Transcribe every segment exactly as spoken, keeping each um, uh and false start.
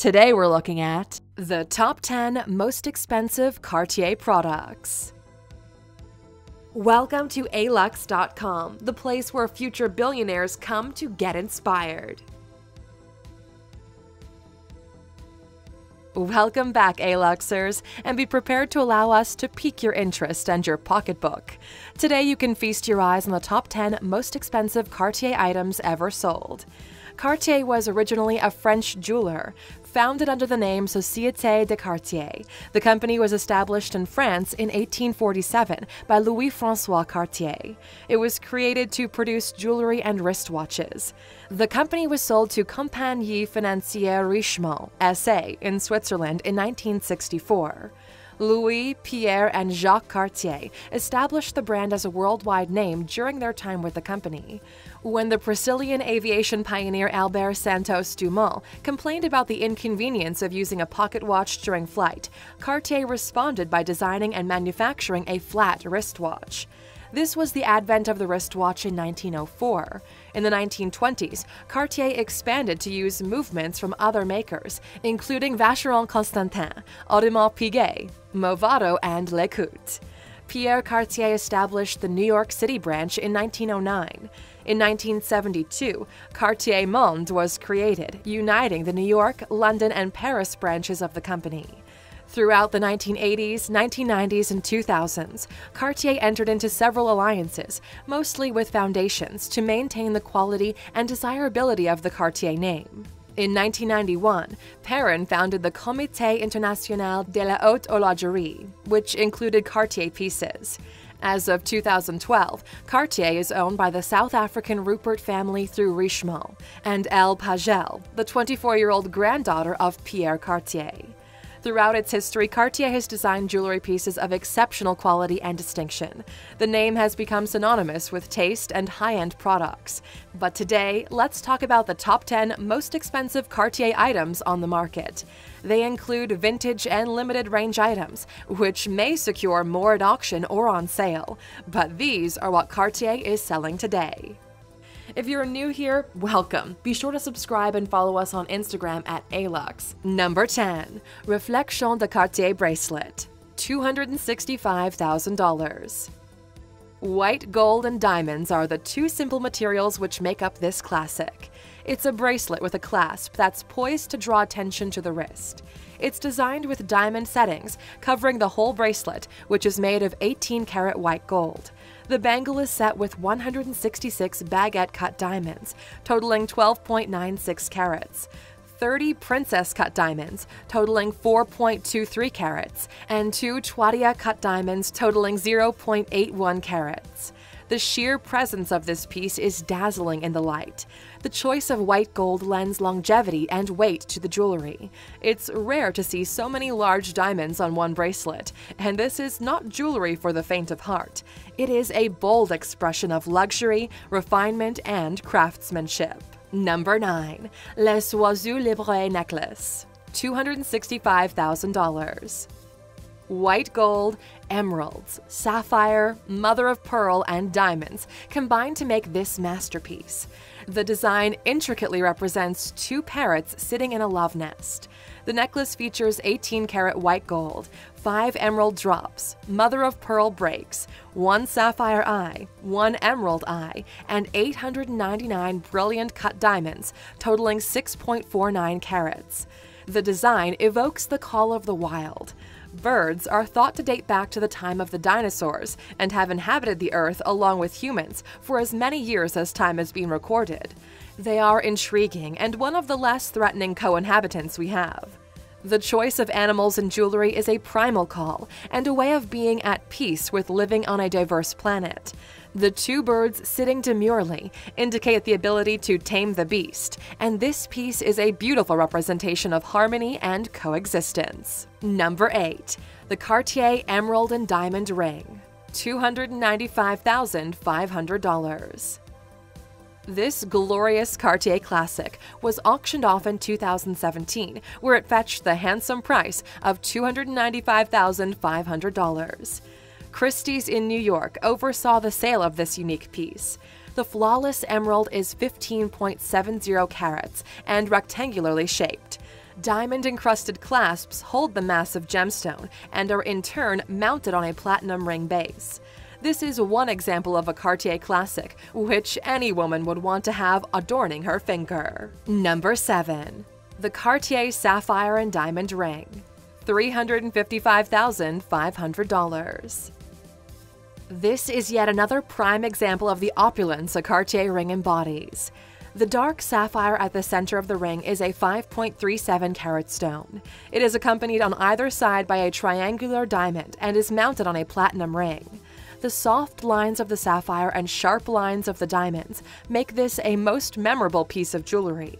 Today we're looking at the top ten most expensive Cartier products. Welcome to Alux dot com, the place where future billionaires come to get inspired. Welcome back, Aluxers, and be prepared to allow us to pique your interest and your pocketbook. Today you can feast your eyes on the top ten most expensive Cartier items ever sold. Cartier was originally a French jeweler, founded under the name Société de Cartier. The company was established in France in eighteen forty-seven by Louis-Francois Cartier. It was created to produce jewelry and wristwatches. The company was sold to Compagnie Financière Richemont, S A, in Switzerland in nineteen sixty-four. Louis, Pierre, and Jacques Cartier established the brand as a worldwide name during their time with the company. When the Brazilian aviation pioneer Albert Santos-Dumont complained about the inconvenience of using a pocket watch during flight, Cartier responded by designing and manufacturing a flat wristwatch. This was the advent of the wristwatch in nineteen oh four. In the nineteen twenties, Cartier expanded to use movements from other makers, including Vacheron Constantin, Audemars Piguet, Movado, and LeCoultre. Pierre Cartier established the New York City branch in nineteen oh nine. In nineteen seventy-two, Cartier Monde was created, uniting the New York, London, and Paris branches of the company. Throughout the nineteen eighties, nineteen nineties, and two thousands, Cartier entered into several alliances, mostly with foundations, to maintain the quality and desirability of the Cartier name. In nineteen ninety-one, Perrin founded the Comité International de la Haute Horlogerie, which included Cartier pieces. As of two thousand twelve, Cartier is owned by the South African Rupert family through Richemont, and Al Pagel, the twenty-four-year-old granddaughter of Pierre Cartier. Throughout its history, Cartier has designed jewelry pieces of exceptional quality and distinction. The name has become synonymous with taste and high-end products. But today, let's talk about the top ten most expensive Cartier items on the market. They include vintage and limited-range items, which may secure more at auction or on sale. But these are what Cartier is selling today. If you're new here, welcome. Be sure to subscribe and follow us on Instagram at Alux. Number ten. Reflechon de Cartier Bracelet. two hundred sixty-five thousand dollars. White, gold, and diamonds are the two simple materials which make up this classic. It's a bracelet with a clasp that's poised to draw attention to the wrist. It's designed with diamond settings, covering the whole bracelet, which is made of eighteen karat white gold. The bangle is set with one hundred sixty-six baguette-cut diamonds, totaling twelve point nine six carats, thirty princess-cut diamonds, totaling four point two three carats, and two Chouadia-cut diamonds, totaling zero point eight one carats. The sheer presence of this piece is dazzling in the light. The choice of white gold lends longevity and weight to the jewelry. It's rare to see so many large diamonds on one bracelet, and this is not jewelry for the faint of heart. It is a bold expression of luxury, refinement, and craftsmanship. Number nine. Les Oiseaux Libérés Necklace. two hundred sixty-five thousand dollars. White gold, emeralds, sapphire, mother of pearl, and diamonds combine to make this masterpiece. The design intricately represents two parrots sitting in a love nest. The necklace features eighteen karat white gold, five emerald drops, mother of pearl breaks, one sapphire eye, one emerald eye, and eight hundred ninety-nine brilliant cut diamonds, totaling six point four nine carats. The design evokes the call of the wild. Birds are thought to date back to the time of the dinosaurs and have inhabited the Earth along with humans for as many years as time has been recorded. They are intriguing and one of the less threatening co-inhabitants we have. The choice of animals in jewelry is a primal call and a way of being at peace with living on a diverse planet. The two birds sitting demurely indicate the ability to tame the beast, and this piece is a beautiful representation of harmony and coexistence. Number eight. The Cartier Emerald and Diamond Ring. two hundred ninety-five thousand five hundred dollars. This glorious Cartier classic was auctioned off in two thousand seventeen, where it fetched the handsome price of two hundred ninety-five thousand five hundred dollars. Christie's in New York oversaw the sale of this unique piece. The flawless emerald is fifteen point seven zero carats and rectangularly shaped. Diamond-encrusted clasps hold the massive gemstone and are in turn mounted on a platinum ring base. This is one example of a Cartier classic, which any woman would want to have adorning her finger. Number seven. The Cartier Sapphire and Diamond Ring. three hundred fifty-five thousand five hundred dollars. This is yet another prime example of the opulence a Cartier ring embodies. The dark sapphire at the center of the ring is a five point three seven carat stone. It is accompanied on either side by a triangular diamond and is mounted on a platinum ring. The soft lines of the sapphire and sharp lines of the diamonds make this a most memorable piece of jewelry.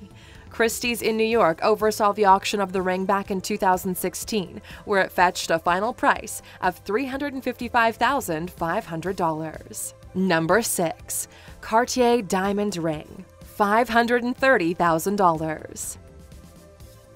Christie's in New York oversaw the auction of the ring back in two thousand sixteen, where it fetched a final price of three hundred fifty-five thousand five hundred dollars. Number six. Cartier Diamond Ring. five hundred thirty thousand dollars.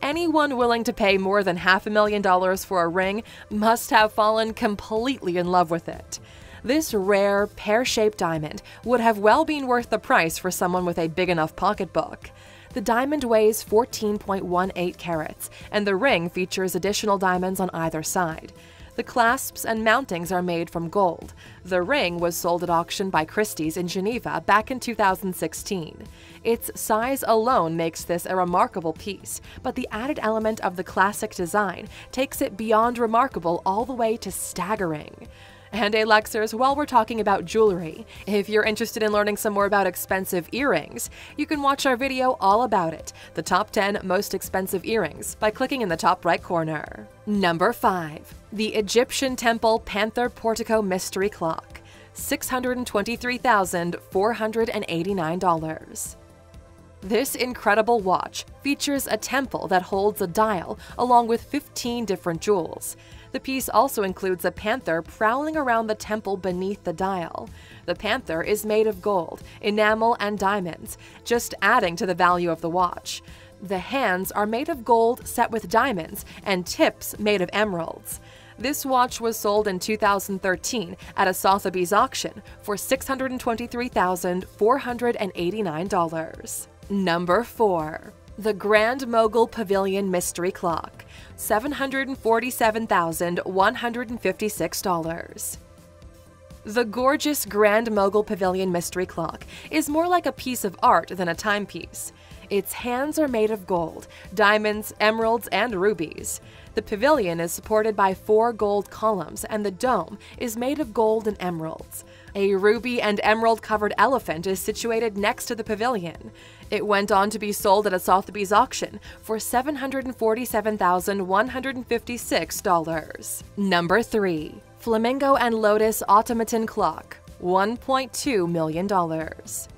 Anyone willing to pay more than half a million dollars for a ring must have fallen completely in love with it. This rare, pear-shaped diamond would have well been worth the price for someone with a big enough pocketbook. The diamond weighs fourteen point one eight carats, and the ring features additional diamonds on either side. The clasps and mountings are made from gold. The ring was sold at auction by Christie's in Geneva back in two thousand sixteen. Its size alone makes this a remarkable piece, but the added element of the classic design takes it beyond remarkable all the way to staggering. And Aluxers, while we're talking about jewelry, if you're interested in learning some more about expensive earrings, you can watch our video all about it, the top ten most expensive earrings, by clicking in the top right corner. Number five. The Egyptian Temple Panther Portico Mystery Clock. six hundred twenty-three thousand four hundred eighty-nine dollars. This incredible watch features a temple that holds a dial along with fifteen different jewels. The piece also includes a panther prowling around the temple beneath the dial. The panther is made of gold, enamel, and diamonds, just adding to the value of the watch. The hands are made of gold set with diamonds and tips made of emeralds. This watch was sold in two thousand thirteen at a Sotheby's auction for six hundred twenty-three thousand four hundred eighty-nine dollars. Number four. The Grand Mogul Pavilion Mystery Clock, seven hundred forty-seven thousand one hundred fifty-six dollars. The gorgeous Grand Mogul Pavilion Mystery Clock is more like a piece of art than a timepiece. Its hands are made of gold, diamonds, emeralds, and rubies. The pavilion is supported by four gold columns, and the dome is made of gold and emeralds. A ruby and emerald-covered elephant is situated next to the pavilion. It went on to be sold at a Sotheby's auction for seven hundred forty-seven thousand one hundred fifty-six dollars. Number three. Flamingo and Lotus Automaton Clock, one point two million dollars.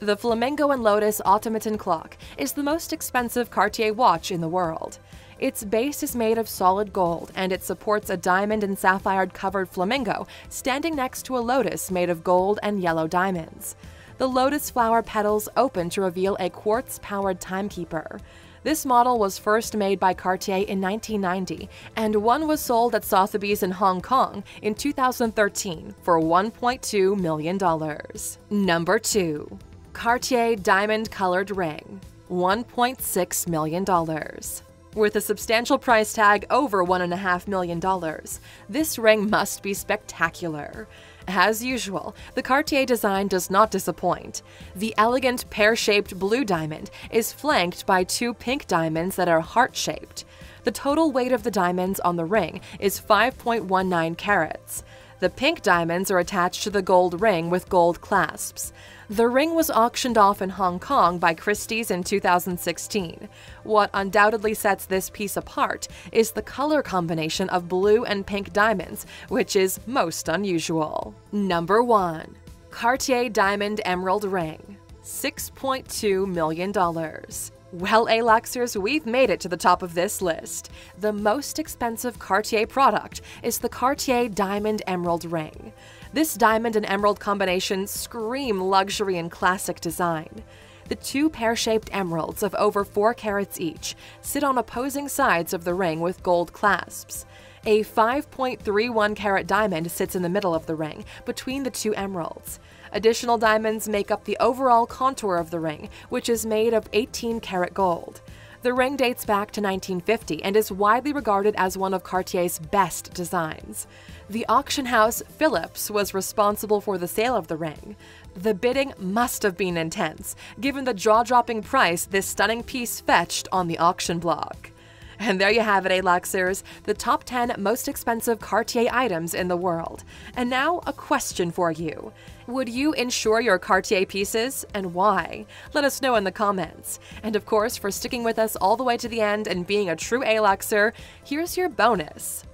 The Flamingo and Lotus Automaton Clock is the most expensive Cartier watch in the world. Its base is made of solid gold, and it supports a diamond and sapphire-covered flamingo standing next to a lotus made of gold and yellow diamonds. The lotus flower petals open to reveal a quartz-powered timekeeper. This model was first made by Cartier in nineteen ninety, and one was sold at Sotheby's in Hong Kong in two thousand thirteen for one point two million dollars. Number two. Cartier Diamond-Colored Ring, one point six million dollars. With a substantial price tag over one point five million dollars, this ring must be spectacular. As usual, the Cartier design does not disappoint. The elegant pear-shaped blue diamond is flanked by two pink diamonds that are heart-shaped. The total weight of the diamonds on the ring is five point one nine carats. The pink diamonds are attached to the gold ring with gold clasps. The ring was auctioned off in Hong Kong by Christie's in two thousand sixteen. What undoubtedly sets this piece apart is the color combination of blue and pink diamonds, which is most unusual. Number one. Cartier Diamond Emerald Ring, six point two million dollars. Well, Aluxers, we've made it to the top of this list. The most expensive Cartier product is the Cartier Diamond Emerald Ring. This diamond and emerald combination scream luxury and classic design. The two pear-shaped emeralds of over four carats each sit on opposing sides of the ring with gold clasps. A five point three one carat diamond sits in the middle of the ring, between the two emeralds. Additional diamonds make up the overall contour of the ring, which is made of eighteen karat gold. The ring dates back to nineteen fifty and is widely regarded as one of Cartier's best designs. The auction house Phillips was responsible for the sale of the ring. The bidding must have been intense, given the jaw-dropping price this stunning piece fetched on the auction block. And there you have it, Aluxers, the top ten most expensive Cartier items in the world. And now, a question for you. Would you insure your Cartier pieces, and why? Let us know in the comments. And of course, for sticking with us all the way to the end and being a true Aluxer, here's your bonus.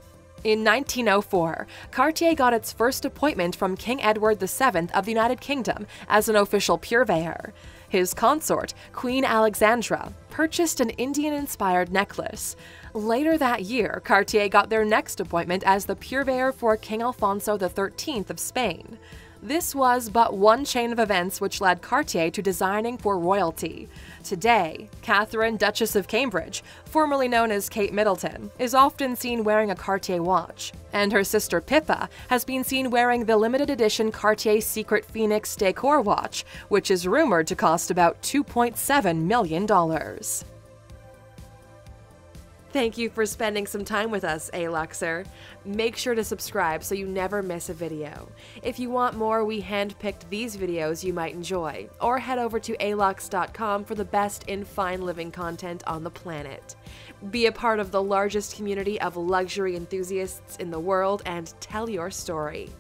In nineteen oh four, Cartier got its first appointment from King Edward the seventh of the United Kingdom as an official purveyor. His consort, Queen Alexandra, purchased an Indian-inspired necklace. Later that year, Cartier got their next appointment as the purveyor for King Alfonso the thirteenth of Spain. This was but one chain of events which led Cartier to designing for royalty. Today, Catherine, Duchess of Cambridge, formerly known as Kate Middleton, is often seen wearing a Cartier watch, and her sister Pippa has been seen wearing the limited edition Cartier Secret Phoenix décor watch, which is rumored to cost about two point seven million dollars. Thank you for spending some time with us, Aluxer. Make sure to subscribe so you never miss a video. If you want more, we handpicked these videos you might enjoy, or head over to Alux dot com for the best in fine living content on the planet. Be a part of the largest community of luxury enthusiasts in the world and tell your story.